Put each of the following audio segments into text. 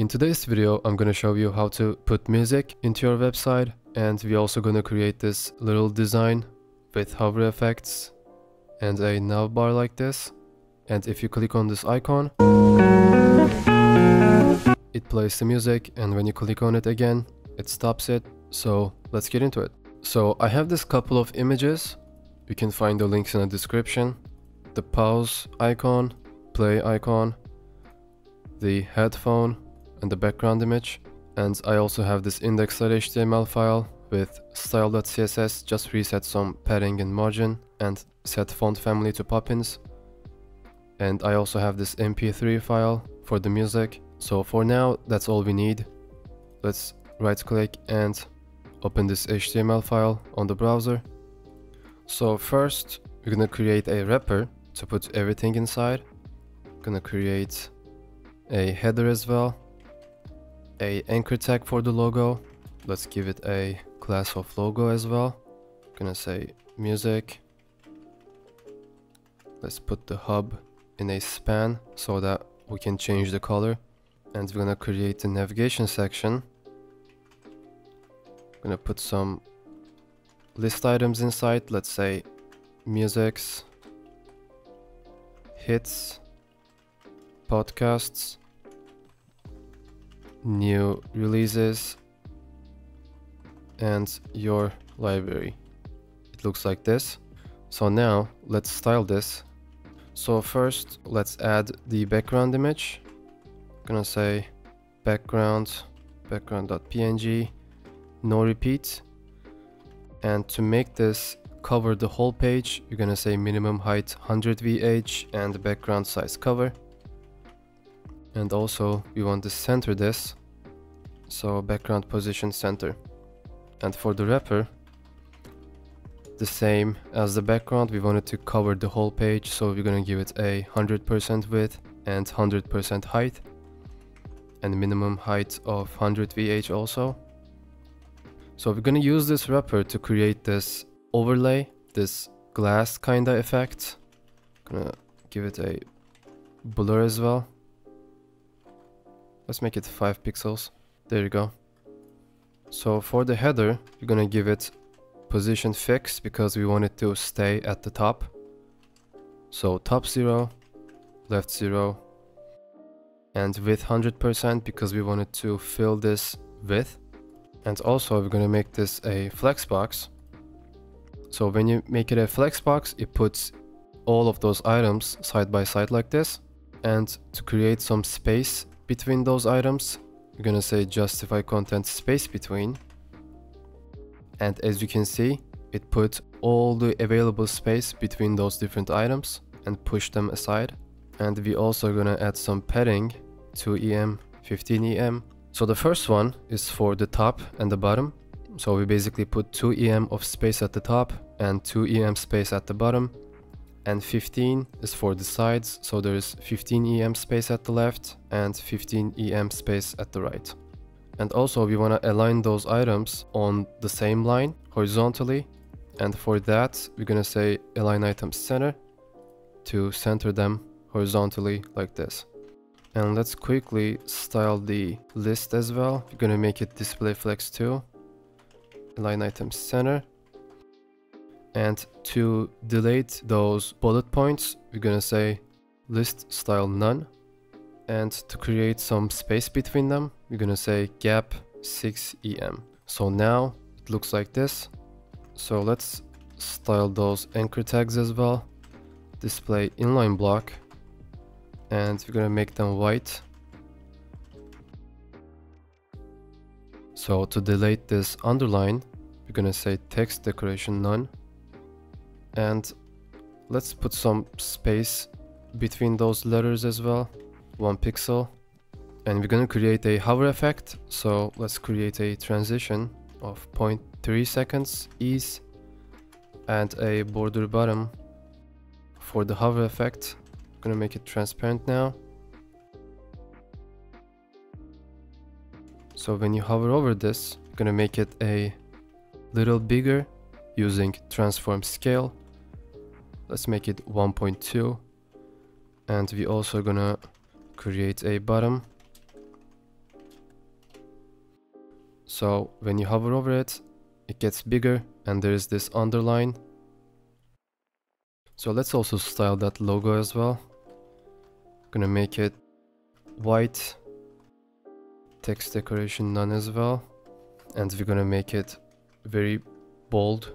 In today's video, I'm gonna show you how to put music into your website, and we're also gonna create this little design with hover effects and a navbar like this. And if you click on this icon, it plays the music, and when you click on it again, it stops it. So let's get into it. So I have this couple of images. You can find the links in the description. The pause icon, play icon, the headphone, and the background image. And I also have this index.html file with style.css, just reset some padding and margin and set font family to Poppins. And I also have this mp3 file for the music. So for now, that's all we need. Let's right click and open this HTML file on the browser. So first, we're gonna create a wrapper to put everything inside. Gonna create a header as well, a anchor tag for the logo. Let's give it a class of logo as well. Gonna say music. Let's put the hub in a span so that we can change the color. And we're gonna create the navigation section. Gonna put some list items inside. Let's say musics, hits, podcasts, new releases, and your library. It looks like this. So now let's style this. So first, let's add the background image. I'm gonna say background.png, no repeat. And to make this cover the whole page, you're gonna say minimum height 100 VH and background size cover. And also we want to center this, so background position center. And for the wrapper, the same as the background, we wanted to cover the whole page, so we're gonna give it a 100% width and 100% height, and minimum height of 100 VH also. So we're gonna use this wrapper to create this overlay, this glass kinda effect. Gonna give it a blur as well. Let's make it 5 pixels. There you go. So for the header, we're gonna give it position fixed because we want it to stay at the top. So top 0, left 0, and width 100% because we wanted to fill this width. And also we're gonna make this a flex box. So when you make it a flex box, it puts all of those items side by side like this. And to create some space between those items, we're gonna say justify content space between. And as you can see, it put all the available space between those different items and push them aside. And we also gonna add some padding, 2em, 15em. So the first one is for the top and the bottom. So we basically put 2em of space at the top and 2em space at the bottom. And 15 is for the sides, so there is 15em space at the left and 15em space at the right. And also we want to align those items on the same line horizontally. And for that, we're going to say align item center to center them horizontally like this. And let's quickly style the list as well. We're going to make it display flex 2. Align item center. And to delete those bullet points, we're gonna say list style none. And to create some space between them, we're gonna say gap 6em. So now it looks like this. So let's style those anchor tags as well. Display inline block, and we're gonna make them white. So to delete this underline, we're gonna say text decoration none. And let's put some space between those letters as well, 1 pixel. And we're gonna create a hover effect. So let's create a transition of 0.3 seconds ease and a border bottom for the hover effect. I'm gonna make it transparent now. So when you hover over this, you're gonna make it a little bigger using transform scale. Let's make it 1.2. And we also gonna create a bottom So when you hover over it, it gets bigger and there is this underline. So let's also style that logo as well. Gonna make it white, text decoration none as well, and we're gonna make it very bold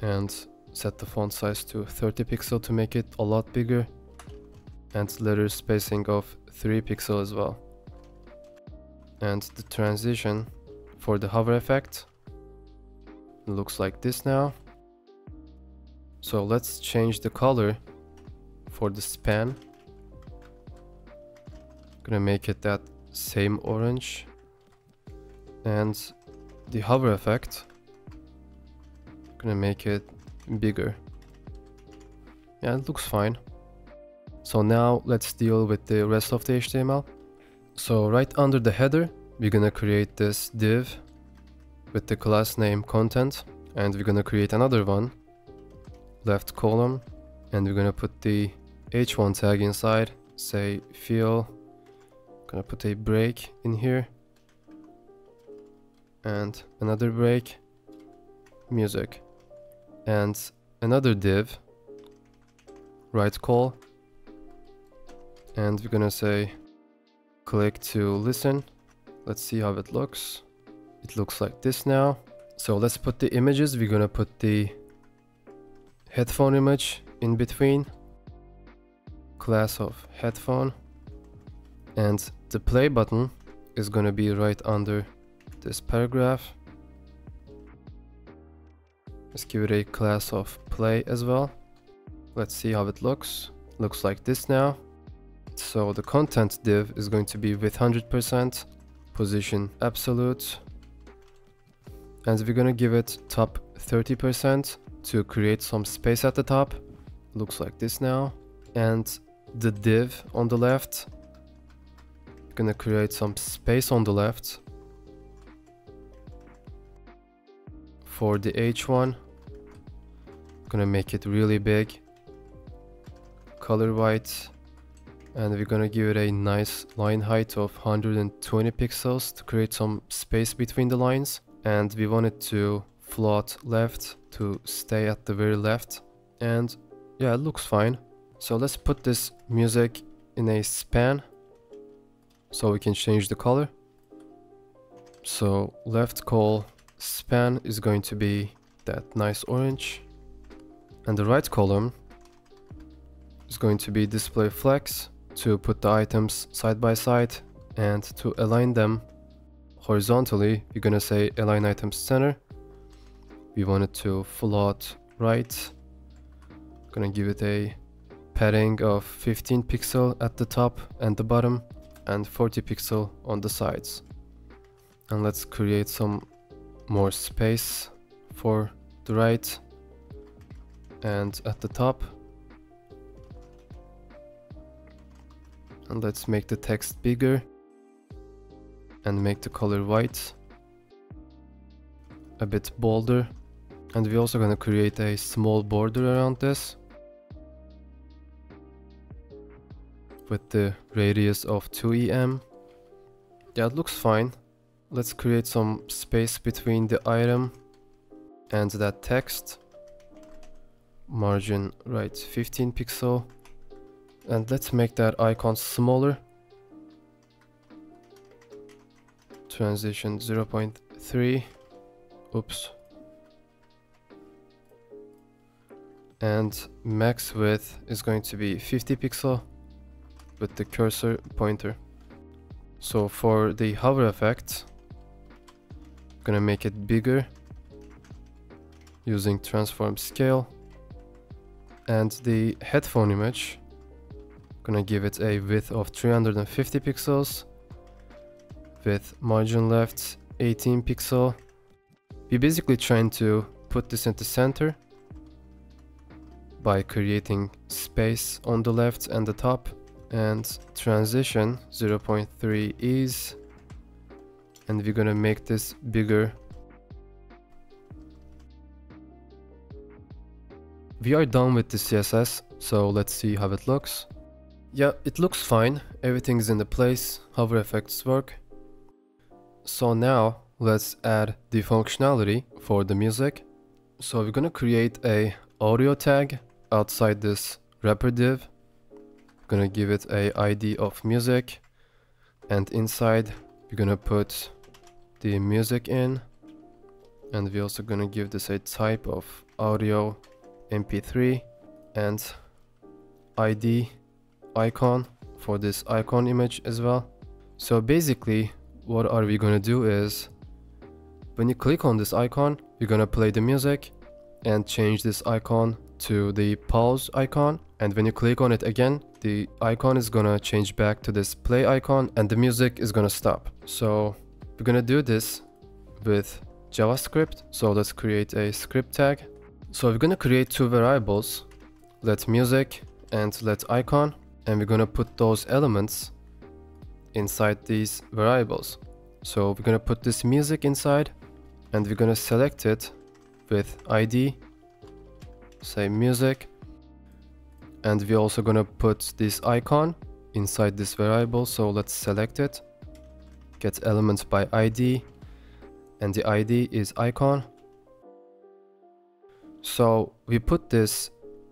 and set the font size to 30 pixel to make it a lot bigger, and letter spacing of 3 pixel as well. And the transition for the hover effect looks like this now. So let's change the color for the span. Gonna make it that same orange. And the hover effect, gonna make it bigger. Yeah, it looks fine. So now let's deal with the rest of the HTML. So right under the header, we're gonna create this div with the class name content, and we're gonna create another one, left column, and we're gonna put the h1 tag inside, say fill, gonna put a break in here, and another break, music, and another div, right col, and we're gonna say click to listen. Let's see how it looks. It looks like this now. So let's put the images. We're gonna put the headphone image in between, class of headphone, and the play button is gonna be right under this paragraph. Let's give it a class of play as well. Let's see how it looks. Looks like this now. So the content div is going to be with 100%, position absolute, and we're gonna give it top 30% to create some space at the top. Looks like this now. And the div on the left, gonna create some space on the left. For the h1, gonna make it really big, color white, and we're gonna give it a nice line height of 120 pixels to create some space between the lines, and we want it to float left to stay at the very left. And yeah, it looks fine. So let's put this music in a span so we can change the color. So left col span is going to be that nice orange, and the right column is going to be display flex to put the items side by side and to align them horizontally. We're gonna say align item center. We want it to float right. Gonna give it a padding of 15 pixel at the top and the bottom, and 40 pixel on the sides. And let's create some more space for the right and at the top. And let's make the text bigger and make the color white, a bit bolder, and we're also going to create a small border around this with the radius of 2em. Yeah, it looks fine. Let's create some space between the item and that text, margin right 15 pixel, and let's make that icon smaller, transition 0.3, oops, and max width is going to be 50 pixel with the cursor pointer. So for the hover effect, I'm gonna make it bigger using transform scale, and the headphone image, gonna give it a width of 350 pixels with margin left 18 pixel. We're basically trying to put this into center by creating space on the left and the top, and transition 0.3 ease, and we're gonna make this bigger. We are done with the CSS, so let's see how it looks. Yeah, it looks fine, everything's in the place, hover effects work. So now let's add the functionality for the music. So we're gonna create a audio tag outside this wrapper div. Gonna give it a ID of music, and inside we're gonna put the music in, and we're also gonna give this a type of audio mp3 and ID icon for this icon image as well. So basically what are we gonna do is when you click on this icon, we're gonna play the music and change this icon to the pause icon, and when you click on it again, the icon is gonna change back to this play icon and the music is gonna stop. So we're gonna do this with JavaScript. So let's create a script tag. So we're gonna create two variables, let music and let icon, and we're gonna put those elements inside these variables. So we're gonna put this music inside, and we're gonna select it with ID, say music, and we're also gonna put this icon inside this variable. So let's select it, get elements by ID, and the ID is icon. So we put this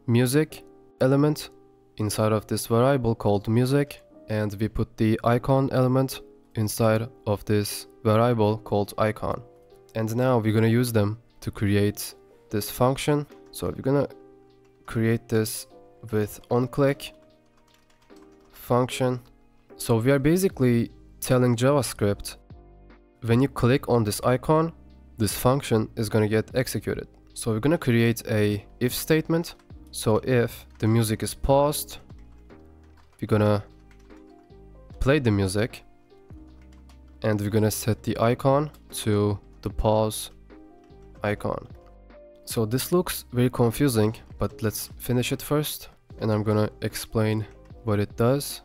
music element inside of this variable called music, and we put the icon element inside of this variable called icon. And now we're gonna use them to create this function. So we're gonna create this with onClick function. So we are basically telling JavaScript, when you click on this icon, this function is gonna get executed. So we're gonna create a if statement. So if the music is paused, we're gonna play the music, and we're gonna set the icon to the pause icon. So this looks very confusing, but let's finish it first, and I'm gonna explain what it does.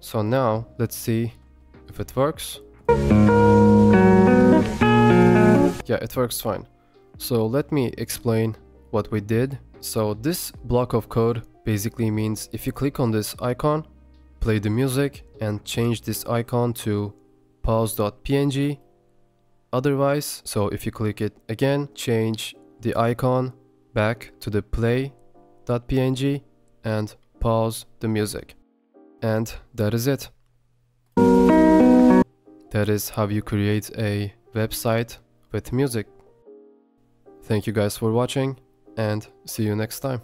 So now let's see if it works. Yeah, it works fine. So let me explain what we did. So this block of code basically means if you click on this icon, play the music, and change this icon to pause.png. Otherwise, so if you click it again, change the icon back to the play.png and pause the music. And that is it. That is how you create a website with music. Thank you guys for watching, and see you next time.